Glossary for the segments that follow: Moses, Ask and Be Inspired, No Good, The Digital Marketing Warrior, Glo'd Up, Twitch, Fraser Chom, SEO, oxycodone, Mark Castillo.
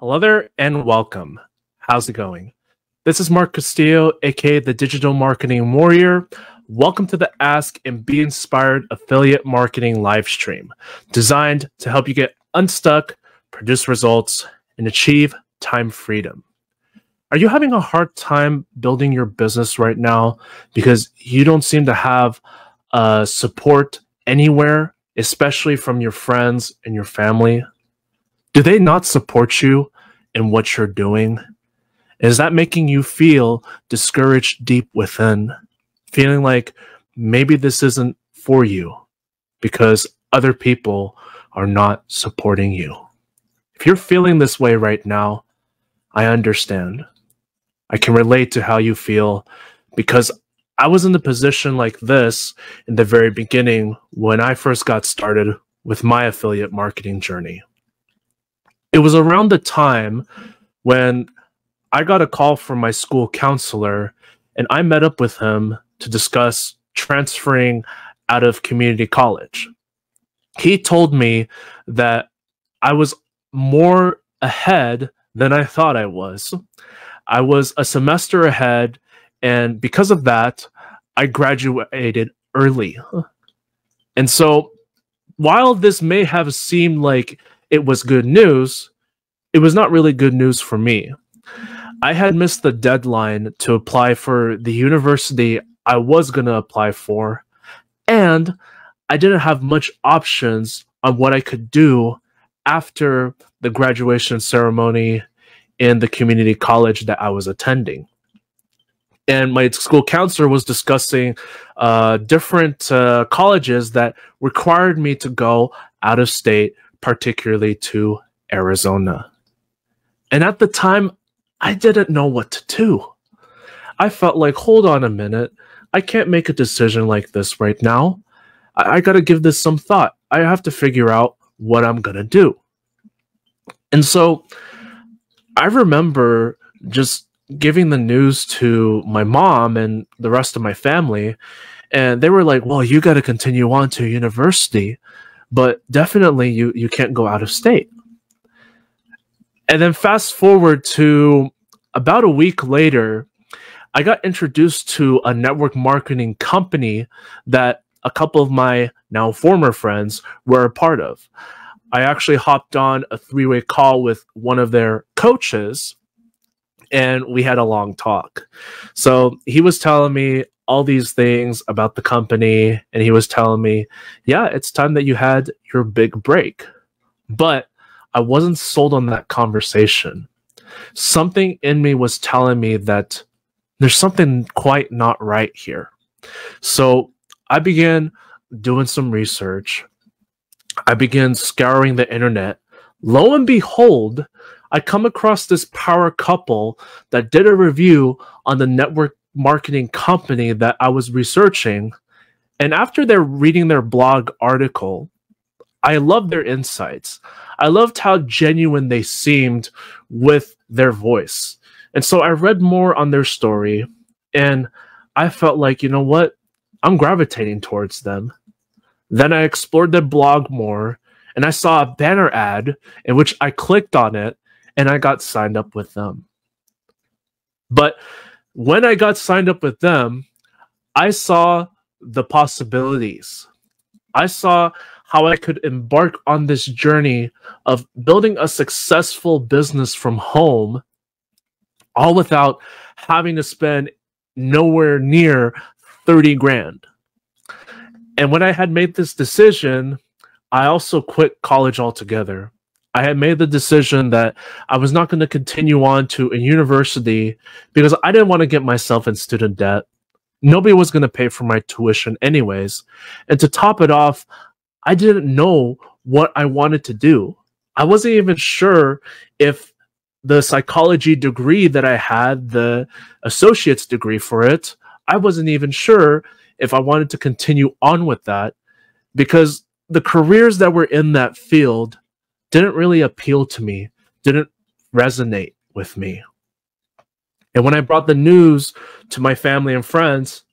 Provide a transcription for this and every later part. Hello there and welcome. How's it going? This is Mark Castillo, aka The Digital Marketing Warrior. Welcome to the Ask and Be Inspired affiliate marketing live stream, designed to help you get unstuck, produce results, and achieve time freedom. Are you having a hard time building your business right now because you don't seem to have support anywhere, especially from your friends and your family? Do they not support you in what you're doing? Is that making you feel discouraged deep within, feeling like maybe this isn't for you because other people are not supporting you? If you're feeling this way right now, I understand. I can relate to how you feel because I was in the position like this in the very beginning when I first got started with my affiliate marketing journey. It was around the time when I got a call from my school counselor, and I met up with him to discuss transferring out of community college. He told me that I was more ahead than I thought I was. I was a semester ahead, and because of that, I graduated early. And so, while this may have seemed like it was good news, it was not really good news for me. I had missed the deadline to apply for the university I was going to apply for, and I didn't have much options on what I could do after the graduation ceremony in the community college that I was attending. And my school counselor was discussing different colleges that required me to go out of state, particularly to Arizona. And at the time, I didn't know what to do. I felt like, hold on a minute, I can't make a decision like this right now. I got to give this some thought. I have to figure out what I'm going to do. And so I remember just giving the news to my mom and the rest of my family, and they were like, well, you got to continue on to university, but definitely you can't go out of state. And then fast forward to about a week later, I got introduced to a network marketing company that a couple of my now former friends were a part of. I actually hopped on a three-way call with one of their coaches, and we had a long talk. So he was telling me all these things about the company, and he was telling me, yeah, it's time that you had your big break. But I wasn't sold on that conversation. Something in me was telling me that there's something quite not right here. So I began doing some research. I began scouring the internet. Lo and behold, I come across this power couple that did a review on the network marketing company that I was researching. And after reading their blog article, I loved their insights. I loved how genuine they seemed with their voice. And so I read more on their story, and I felt like, you know what? I'm gravitating towards them. Then I explored their blog more, and I saw a banner ad in which I clicked on it, and I got signed up with them. But when I got signed up with them, I saw the possibilities. I saw how I could embark on this journey of building a successful business from home, all without having to spend nowhere near 30 grand. And when I had made this decision, I also quit college altogether. I had made the decision that I was not going to continue on to a university because I didn't want to get myself in student debt. Nobody was going to pay for my tuition anyways. And to top it off, I didn't know what I wanted to do. I wasn't even sure if the psychology degree that I had, the associate's degree for it, I wasn't even sure if I wanted to continue on with that because the careers that were in that field didn't really appeal to me, didn't resonate with me. And when I brought the news to my family and friends,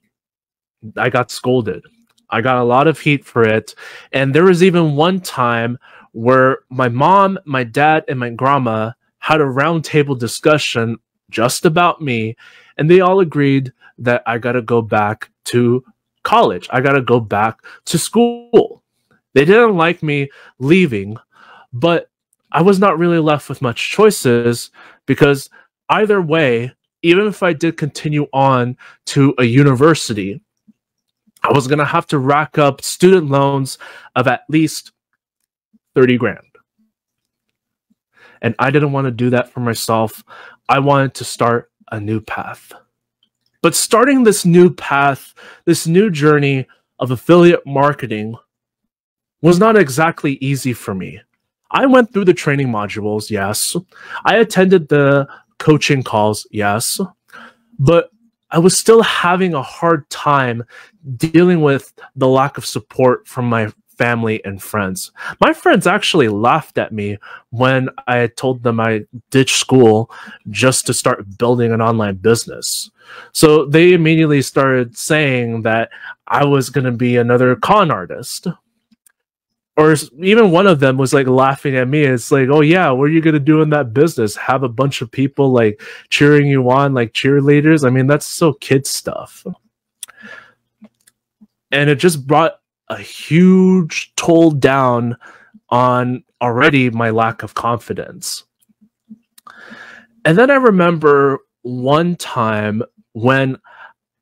I got scolded. I got a lot of heat for it. And there was even one time where my mom, my dad, and my grandma had a roundtable discussion just about me, and they all agreed that I gotta go back to college. I gotta go back to school. They didn't like me leaving, but I was not really left with much choices, because either way, even if I did continue on to a university, I was going to have to rack up student loans of at least 30 grand. And I didn't want to do that for myself. I wanted to start a new path. But starting this new path, this new journey of affiliate marketing was not exactly easy for me. I went through the training modules, yes. I attended the coaching calls, yes. But I was still having a hard time dealing with the lack of support from my family and friends. My friends actually laughed at me when I had told them I ditched school just to start building an online business. So they immediately started saying that I was going to be another con artist. Or even one of them was like laughing at me. It's like, oh yeah, what are you going to do in that business? Have a bunch of people like cheering you on like cheerleaders? I mean, that's so kid stuff. And it just brought a huge toll down on already my lack of confidence. And then I remember one time when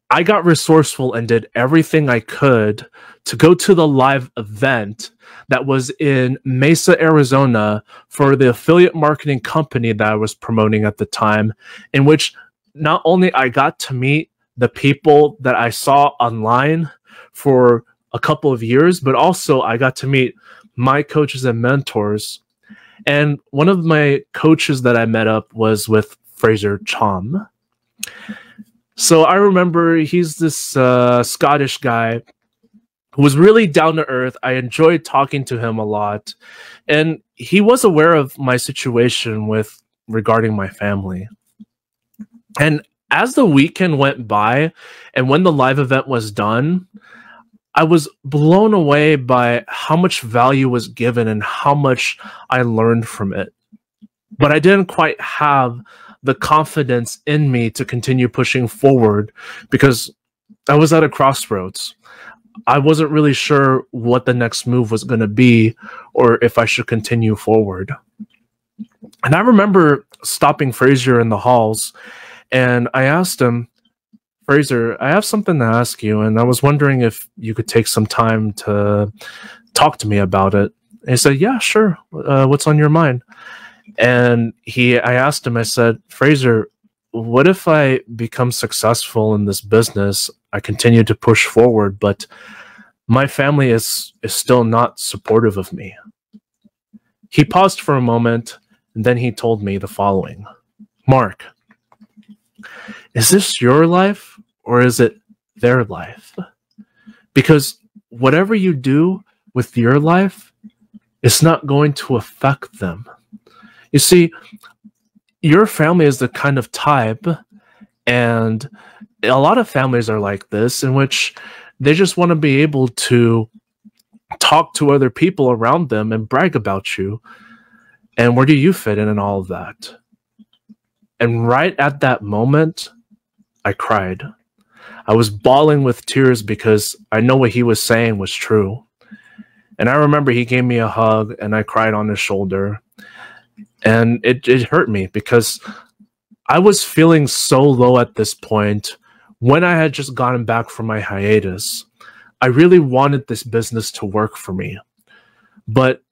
I got resourceful and did everything I could to go to the live event that was in Mesa, Arizona for the affiliate marketing company that I was promoting at the time, in which not only I got to meet the people that I saw online for a couple of years, but also I got to meet my coaches and mentors. And one of my coaches that I met up was with Fraser Chom. So I remember he's this Scottish guy who was really down to earth. I enjoyed talking to him a lot. And he was aware of my situation with regarding my family. And as the weekend went by and when the live event was done, I was blown away by how much value was given and how much I learned from it. But I didn't quite have the confidence in me to continue pushing forward, because I was at a crossroads. I wasn't really sure what the next move was going to be or if I should continue forward. And I remember stopping Fraser in the halls, and I asked him, Fraser, I have something to ask you, and I was wondering if you could take some time to talk to me about it. And he said, yeah, sure. What's on your mind? And I asked him, I said, Fraser, what if I become successful in this business? I continue to push forward, but my family is still not supportive of me. He paused for a moment, and then he told me the following. Mark, is this your life or is it their life? Because whatever you do with your life, it's not going to affect them. You see, your family is the kind of type, and a lot of families are like this, in which they just want to be able to talk to other people around them and brag about you. And where do you fit in and all of that? And right at that moment, I cried. I was bawling with tears because I know what he was saying was true. And I remember he gave me a hug and I cried on his shoulder. And it hurt me because I was feeling so low at this point when I had just gotten back from my hiatus. I really wanted this business to work for me. But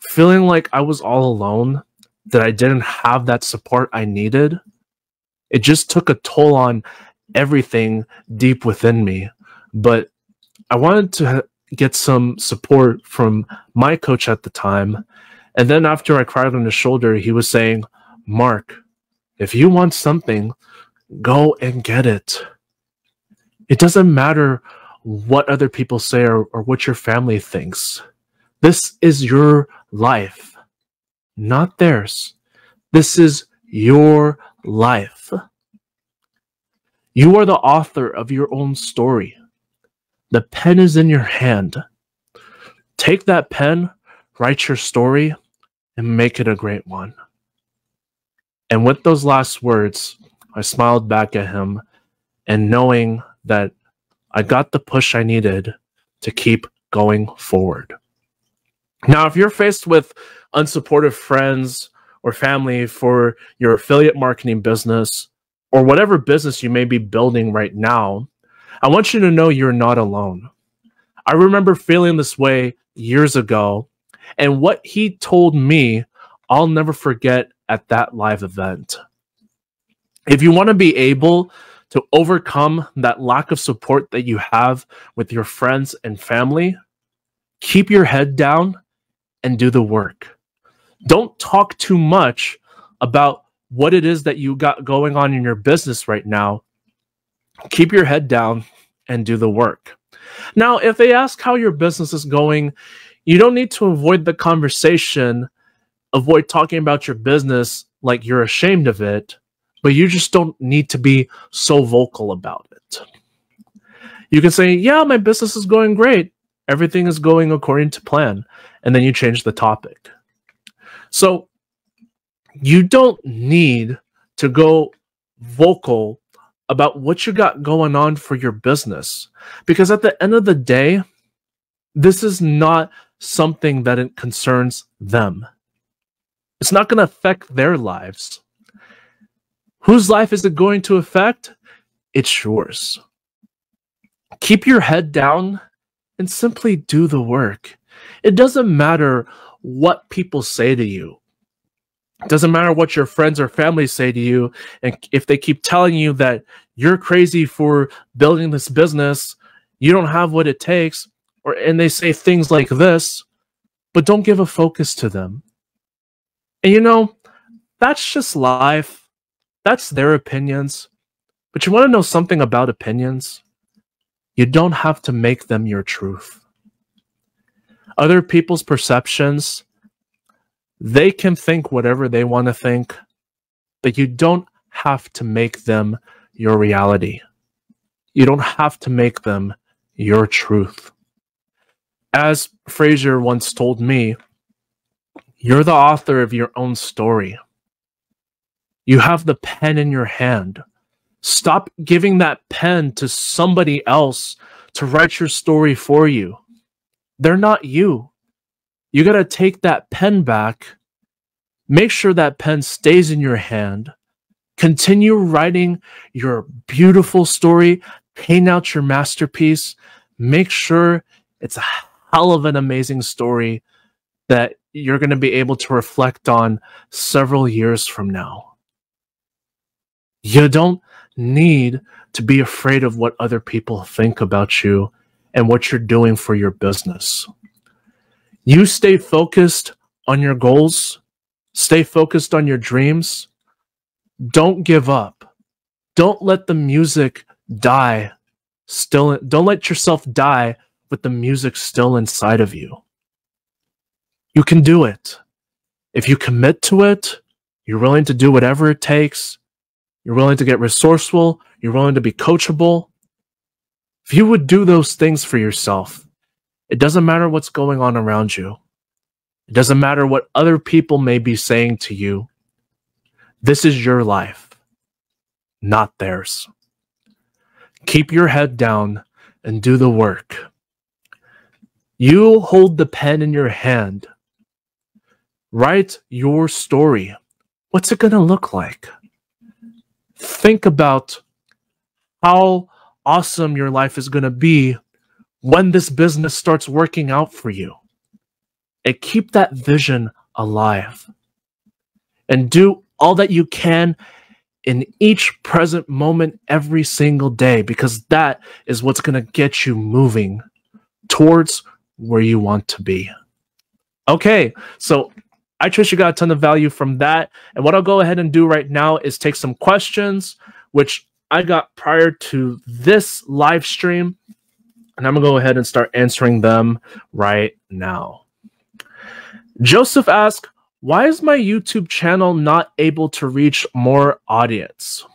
feeling like I was all alone, that I didn't have that support I needed, it just took a toll on everything deep within me. But I wanted to get some support from my coach at the time. And then after I cried on his shoulder, he was saying, Mark, if you want something, go and get it. It doesn't matter what other people say or what your family thinks. This is your life, not theirs. This is your life. You are the author of your own story. The pen is in your hand. Take that pen, write your story, and make it a great one. And with those last words, I smiled back at him, and knowing that I got the push I needed to keep going forward. Now, if you're faced with unsupportive friends or family for your affiliate marketing business or whatever business you may be building right now, I want you to know you're not alone. I remember feeling this way years ago, and what he told me, I'll never forget at that live event. If you want to be able to overcome that lack of support that you have with your friends and family, keep your head down and do the work. Don't talk too much about what it is that you got going on in your business right now. Keep your head down and do the work. Now, if they ask how your business is going, you don't need to avoid the conversation, avoid talking about your business like you're ashamed of it, but you just don't need to be so vocal about it. You can say, yeah, my business is going great. Everything is going according to plan. And then you change the topic. So you don't need to go vocal about what you got going on for your business, because at the end of the day, this is not something that it concerns them. It's not going to affect their lives. Whose life is it going to affect? It's yours. Keep your head down and simply do the work. It doesn't matter what people say to you. It doesn't matter what your friends or family say to you. And if they keep telling you that you're crazy for building this business, you don't have what it takes, and they say things like this, but don't give a focus to them. And you know, that's just life. That's their opinions. But you want to know something about opinions? You don't have to make them your truth. Other people's perceptions, they can think whatever they want to think, but you don't have to make them your reality. You don't have to make them your truth. As Fraser once told me, you're the author of your own story. You have the pen in your hand. Stop giving that pen to somebody else to write your story for you. They're not you. You got to take that pen back. Make sure that pen stays in your hand. Continue writing your beautiful story. Paint out your masterpiece. Make sure it's a hell of an amazing story that you're going to be able to reflect on several years from now. You don't need to be afraid of what other people think about you and what you're doing for your business. You stay focused on your goals. Stay focused on your dreams. Don't give up. Don't let the music die. Don't let yourself die with the music still inside of you. You can do it. If you commit to it, you're willing to do whatever it takes. You're willing to get resourceful. You're willing to be coachable. If you would do those things for yourself, it doesn't matter what's going on around you. It doesn't matter what other people may be saying to you. This is your life, not theirs. Keep your head down and do the work. You hold the pen in your hand. Write your story. What's it going to look like? Think about how awesome your life is going to be when this business starts working out for you. And keep that vision alive. And do all that you can in each present moment every single day, because that is what's going to get you moving towards where you want to be. Okay, so I trust you got a ton of value from that. And what I'll go ahead and do right now is take some questions, which I got prior to this live stream. And I'm going to go ahead and start answering them right now. Joseph asks, why is my YouTube channel not able to reach more audience?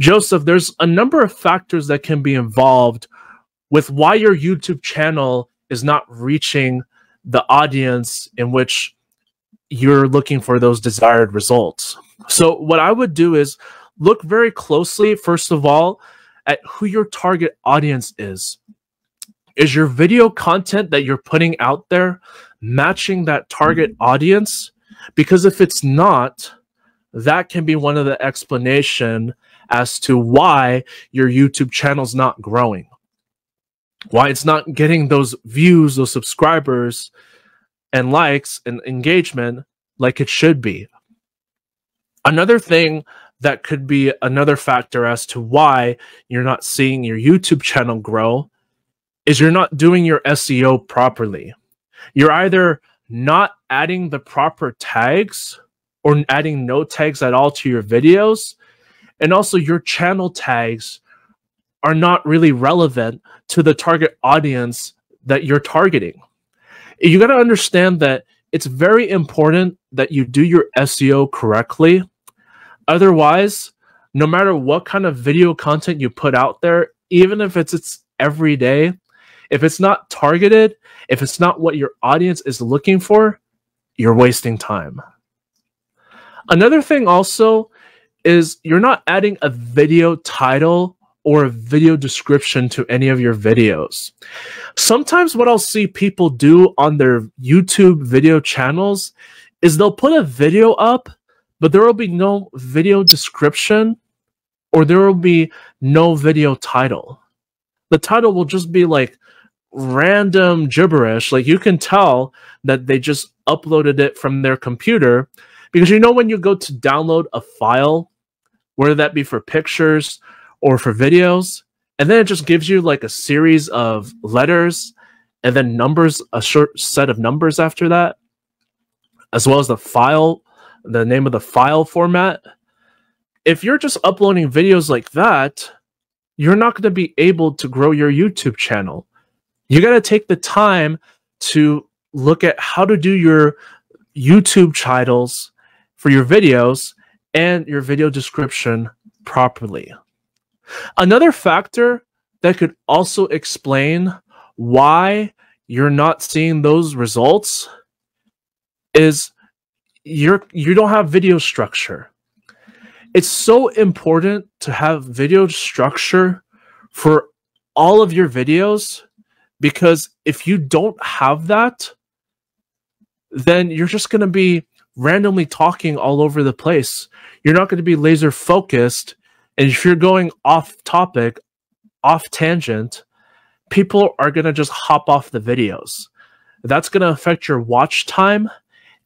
Joseph, there's a number of factors that can be involved with why your YouTube channel is not reaching the audience in which you're looking for those desired results. So what I would do is look very closely, first of all, at who your target audience is. Is your video content that you're putting out there matching that target audience? Because if it's not, that can be one of the explanations as to why your YouTube channel's not growing, why it's not getting those views, those subscribers, and likes and engagement like it should be. Another thing that could be another factor as to why you're not seeing your YouTube channel grow is you're not doing your SEO properly. You're either not adding the proper tags or adding no tags at all to your videos. And also your channel tags are not really relevant to the target audience that you're targeting. You got to understand that it's very important that you do your SEO correctly. Otherwise, no matter what kind of video content you put out there, even if it's every day, if it's not targeted, if it's not what your audience is looking for, you're wasting time. Another thing also is you're not adding a video title or a video description to any of your videos. Sometimes what I'll see people do on their YouTube video channels is they'll put a video up, but there will be no video description or there will be no video title. The title will just be like random gibberish. Like you can tell that they just uploaded it from their computer, because you know when you go to download a file, whether that be for pictures or for videos, and then it just gives you like a series of letters and then numbers, a short set of numbers after that, as well as the file, the name of the file format. If you're just uploading videos like that, you're not going to be able to grow your YouTube channel. You got to take the time to look at how to do your YouTube titles for your videos and your video description properly. Another factor that could also explain why you're not seeing those results is you don't have video structure. It's so important to have video structure for all of your videos, because if you don't have that, then you're just going to be randomly talking all over the place. You're not going to be laser focused. And if you're going off topic, off tangent, people are going to just hop off the videos. That's going to affect your watch time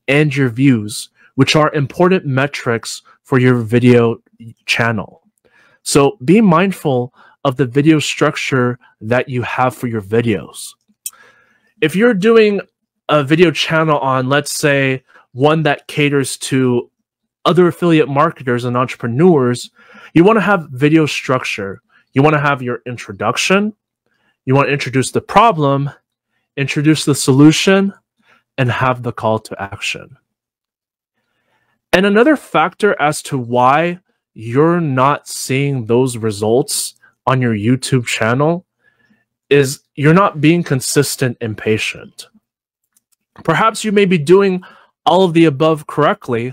and your views, which are important metrics for your video channel. So be mindful of the video structure that you have for your videos. If you're doing a video channel on, let's say, one that caters to other affiliate marketers and entrepreneurs, you want to have video structure. You want to have your introduction. You want to introduce the problem, introduce the solution, and have the call to action. And another factor as to why you're not seeing those results on your YouTube channel is you're not being consistent and patient. Perhaps you may be doing all of the above correctly,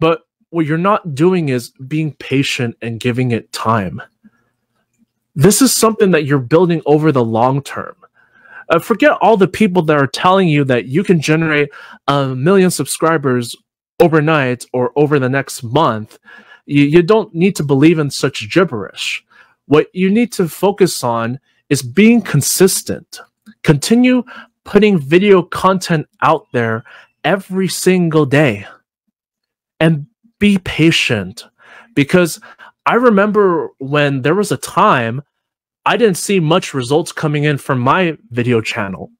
but what you're not doing is being patient and giving it time. This is something that you're building over the long term. Forget all the people that are telling you that you can generate 1 million subscribers overnight or over the next month. You don't need to believe in such gibberish. What you need to focus on is being consistent. Continue putting video content out there every single day. And be patient, because I remember when there was a time I didn't see much results coming in from my video channel.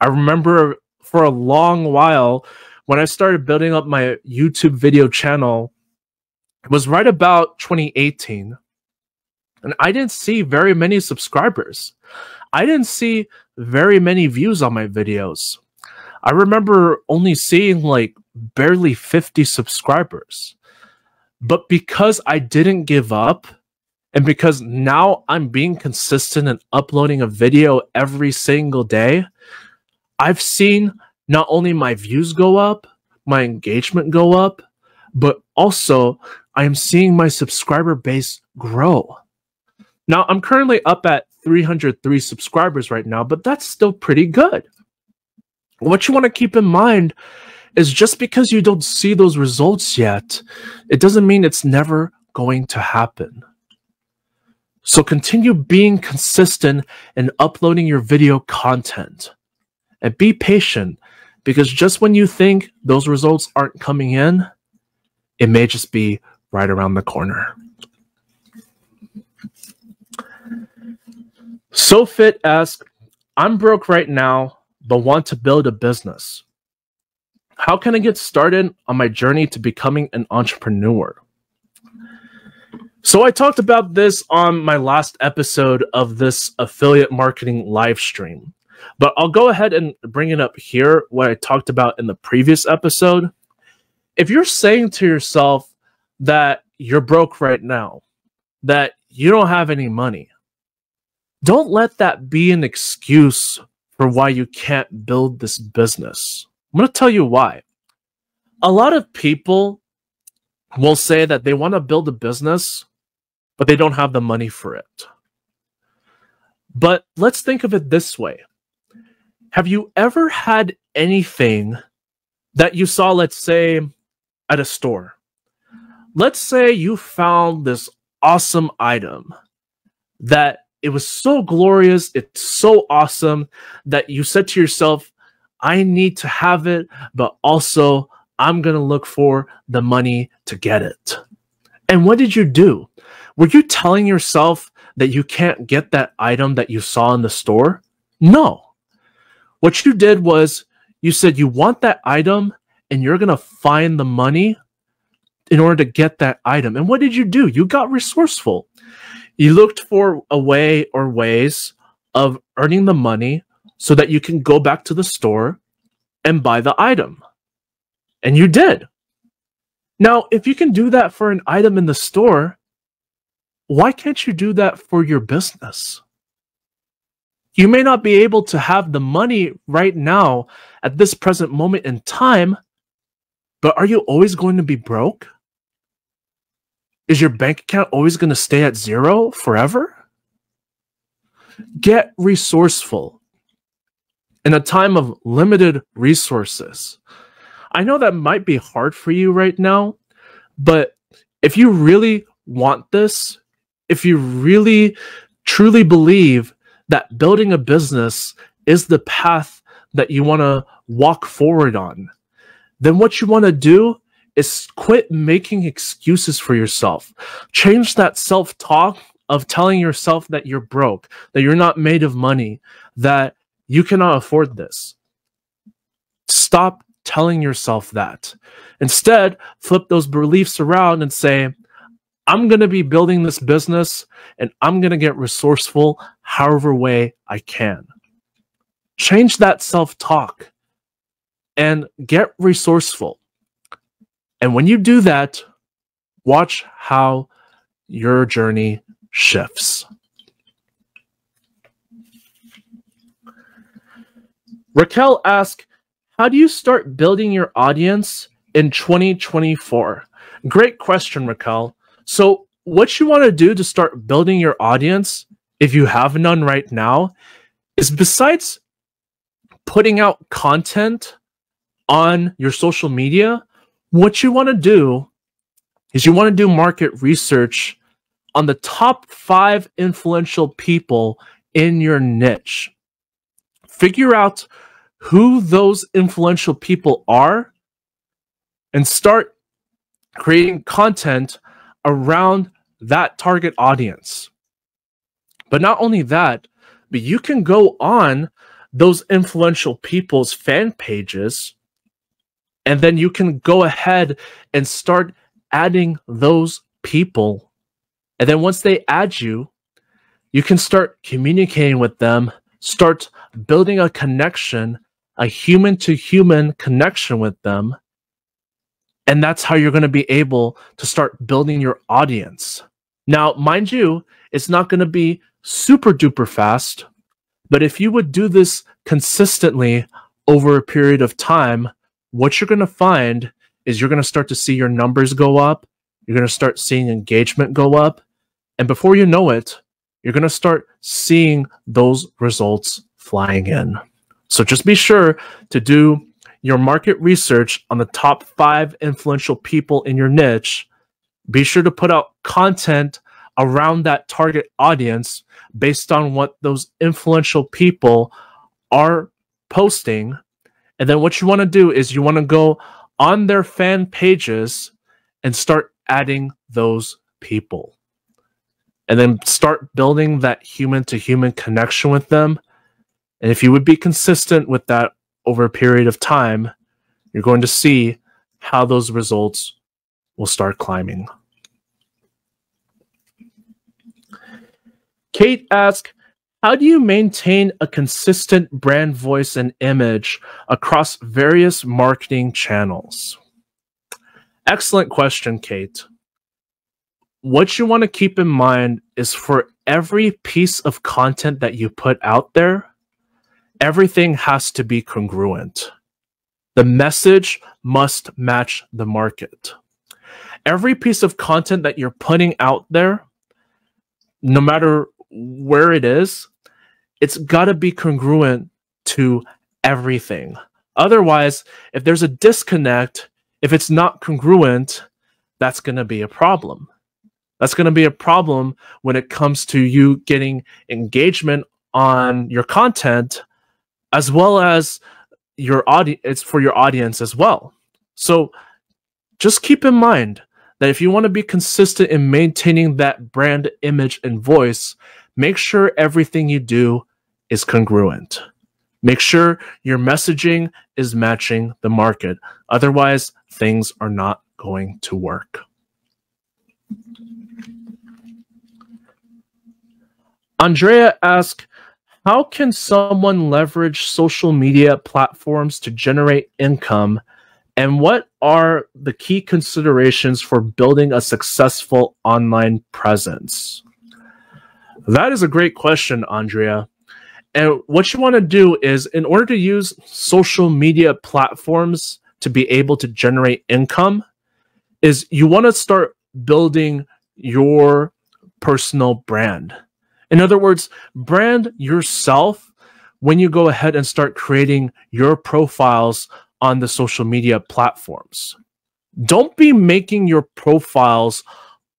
I remember for a long while when I started building up my YouTube video channel, it was right about 2018, and I didn't see very many subscribers. I didn't see very many views on my videos. I remember only seeing like barely 50 subscribers. But because I didn't give up, and because now I'm being consistent and uploading a video every single day, I've seen not only my views go up, my engagement go up, but also I am seeing my subscriber base grow. Now, I'm currently up at 303 subscribers right now, but that's still pretty good. What you want to keep in mind is just because you don't see those results yet, it doesn't mean it's never going to happen. So continue being consistent in uploading your video content. And be patient, because just when you think those results aren't coming in, it may just be right around the corner. SoFit asks, I'm broke right now, but want to build a business. How can I get started on my journey to becoming an entrepreneur? So I talked about this on my last episode of this affiliate marketing live stream, but I'll go ahead and bring it up here, what I talked about in the previous episode. If you're saying to yourself that you're broke right now, that you don't have any money, don't let that be an excuse for why you can't build this business. I'm going to tell you why. A lot of people will say that they want to build a business, but they don't have the money for it. But let's think of it this way. Have you ever had anything that you saw, let's say, at a store? Let's say you found this awesome item that it was so glorious, it's so awesome that you said to yourself, I need to have it, but also I'm going to look for the money to get it. And what did you do? Were you telling yourself that you can't get that item that you saw in the store? No. What you did was you said you want that item and you're going to find the money in order to get that item. And what did you do? You got resourceful. You looked for a way or ways of earning the money so that you can go back to the store and buy the item. And you did. Now, if you can do that for an item in the store, why can't you do that for your business? You may not be able to have the money right now at this present moment in time, but are you always going to be broke? Is your bank account always going to stay at zero forever? Get resourceful. In a time of limited resources, I know that might be hard for you right now, but if you really want this, if you really truly believe that building a business is the path that you want to walk forward on, then what you want to do is quit making excuses for yourself. Change that self-talk of telling yourself that you're broke, that you're not made of money, that you cannot afford this. Stop telling yourself that. Instead, flip those beliefs around and say, I'm going to be building this business and I'm going to get resourceful however way I can. Change that self-talk and get resourceful. And when you do that, watch how your journey shifts. Raquel asks, how do you start building your audience in 2024? Great question, Raquel. So what you want to do to start building your audience, if you have none right now, is besides putting out content on your social media, what you want to do is you want to do market research on the top 5 influential people in your niche. Figure out who those influential people are and start creating content around that target audience. But not only that, but you can go on those influential people's fan pages, and then you can go ahead and start adding those people. And then once they add you, you can start communicating with them, start building a connection, a human-to-human connection with them. And that's how you're going to be able to start building your audience. Now, mind you, it's not going to be super duper fast, but if you would do this consistently over a period of time, what you're going to find is you're going to start to see your numbers go up. You're going to start seeing engagement go up. And before you know it, you're going to start seeing those results flying in. So just be sure to do your market research on the top 5 influential people in your niche. Be sure to put out content around that target audience based on what those influential people are posting. And then what you want to do is you want to go on their fan pages and start adding those people. And then start building that human-to-human connection with them. And if you would be consistent with that over a period of time, you're going to see how those results will start climbing. Kate asks, how do you maintain a consistent brand voice and image across various marketing channels? Excellent question, Kate. What you want to keep in mind is for every piece of content that you put out there, everything has to be congruent. The message must match the market. Every piece of content that you're putting out there, no matter where it is, it's got to be congruent to everything. Otherwise, if there's a disconnect, if it's not congruent, that's going to be a problem. That's going to be a problem when it comes to you getting engagement on your content, as well as your audience, for your audience as well. So just keep in mind that if you want to be consistent in maintaining that brand image and voice, make sure everything you do is congruent. Make sure your messaging is matching the market. Otherwise, things are not going to work. Andrea asks, how can someone leverage social media platforms to generate income, and what are the key considerations for building a successful online presence? That is a great question, Andrea. And what you want to do is, in order to use social media platforms to be able to generate income, is you want to start building your personal brand. In other words, brand yourself when you go ahead and start creating your profiles on the social media platforms. Don't be making your profiles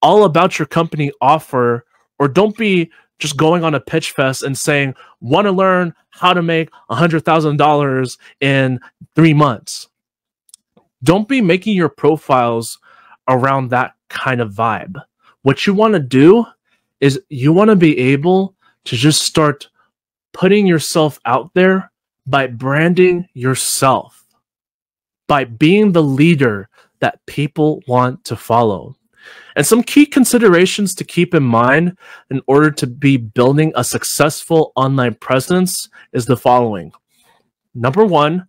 all about your company offer, or don't be just going on a pitch fest and saying, want to learn how to make $100,000 in 3 months. Don't be making your profiles around that kind of vibe. What you want to do is you want to be able to just start putting yourself out there by branding yourself, by being the leader that people want to follow. And some key considerations to keep in mind in order to be building a successful online presence is the following. Number 1,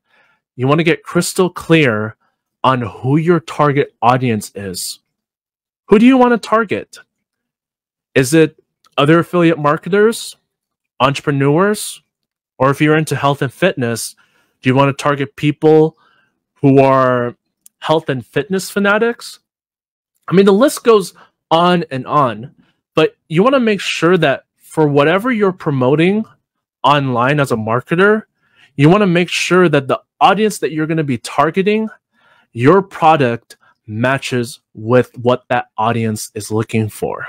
you want to get crystal clear on who your target audience is. Who do you want to target? Is it other affiliate marketers, entrepreneurs, or if you're into health and fitness, do you want to target people who are health and fitness fanatics? I mean, the list goes on and on, but you want to make sure that for whatever you're promoting online as a marketer, you want to make sure that the audience that you're going to be targeting, your product matches with what that audience is looking for.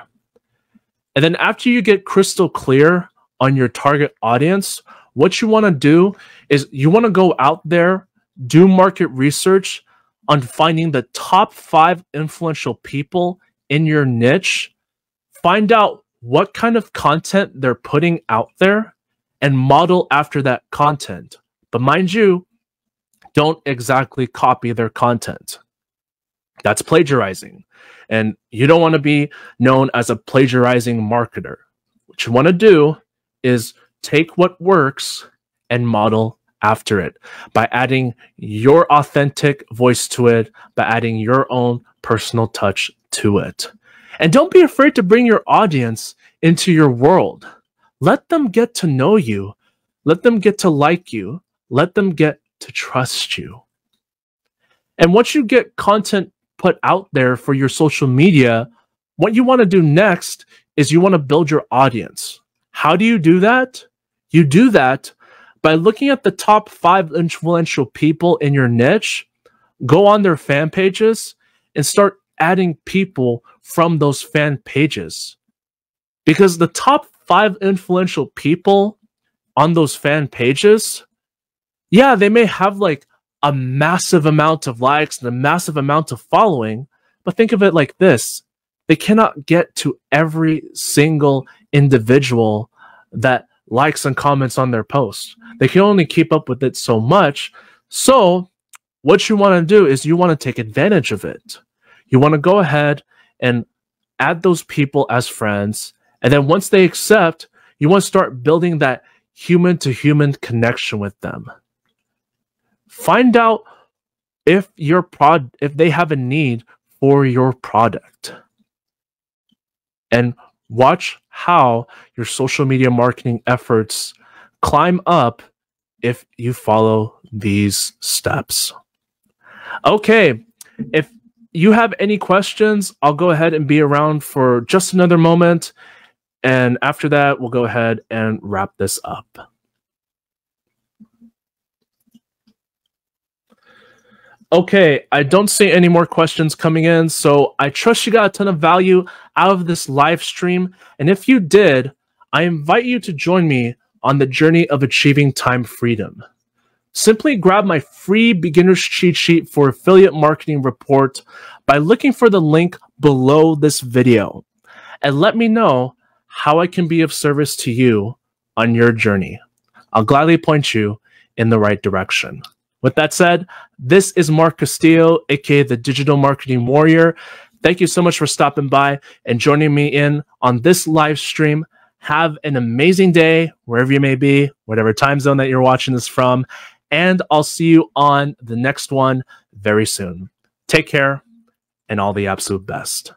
And then after you get crystal clear on your target audience, what you want to do is you want to go out there, do market research on finding the top 5 influential people in your niche, find out what kind of content they're putting out there, and model after that content. But mind you, don't exactly copy their content. That's plagiarizing. And you don't want to be known as a plagiarizing marketer. What you want to do is take what works and model after it by adding your authentic voice to it, by adding your own personal touch to it. And don't be afraid to bring your audience into your world. Let them get to know you. Let them get to like you. Let them get to trust you. And once you get content put out there for your social media, what you want to do next is you want to build your audience. How do you do that? You do that by looking at the top 5 influential people in your niche, go on their fan pages, and start adding people from those fan pages. Because the top 5 influential people on those fan pages, yeah, they may have like a massive amount of likes and a massive amount of following, but think of it like this. They cannot get to every single individual that likes and comments on their posts. They can only keep up with it so much. So what you want to do is you want to take advantage of it. You want to go ahead and add those people as friends. And then once they accept, you want to start building that human-to-human connection with them. Find out if they have a need for your product. And watch how your social media marketing efforts climb up if you follow these steps. Okay, if you have any questions, I'll go ahead and be around for just another moment. And after that, we'll go ahead and wrap this up. Okay, I don't see any more questions coming in, so I trust you got a ton of value out of this live stream. And if you did, I invite you to join me on the journey of achieving time freedom. Simply grab my free beginner's cheat sheet for affiliate marketing report by looking for the link below this video, and let me know how I can be of service to you on your journey. I'll gladly point you in the right direction. With that said, this is Mark Castillo, aka the Digital Marketing Warrior. Thank you so much for stopping by and joining me in on this live stream. Have an amazing day, wherever you may be, whatever time zone that you're watching this from, and I'll see you on the next one very soon. Take care and all the absolute best.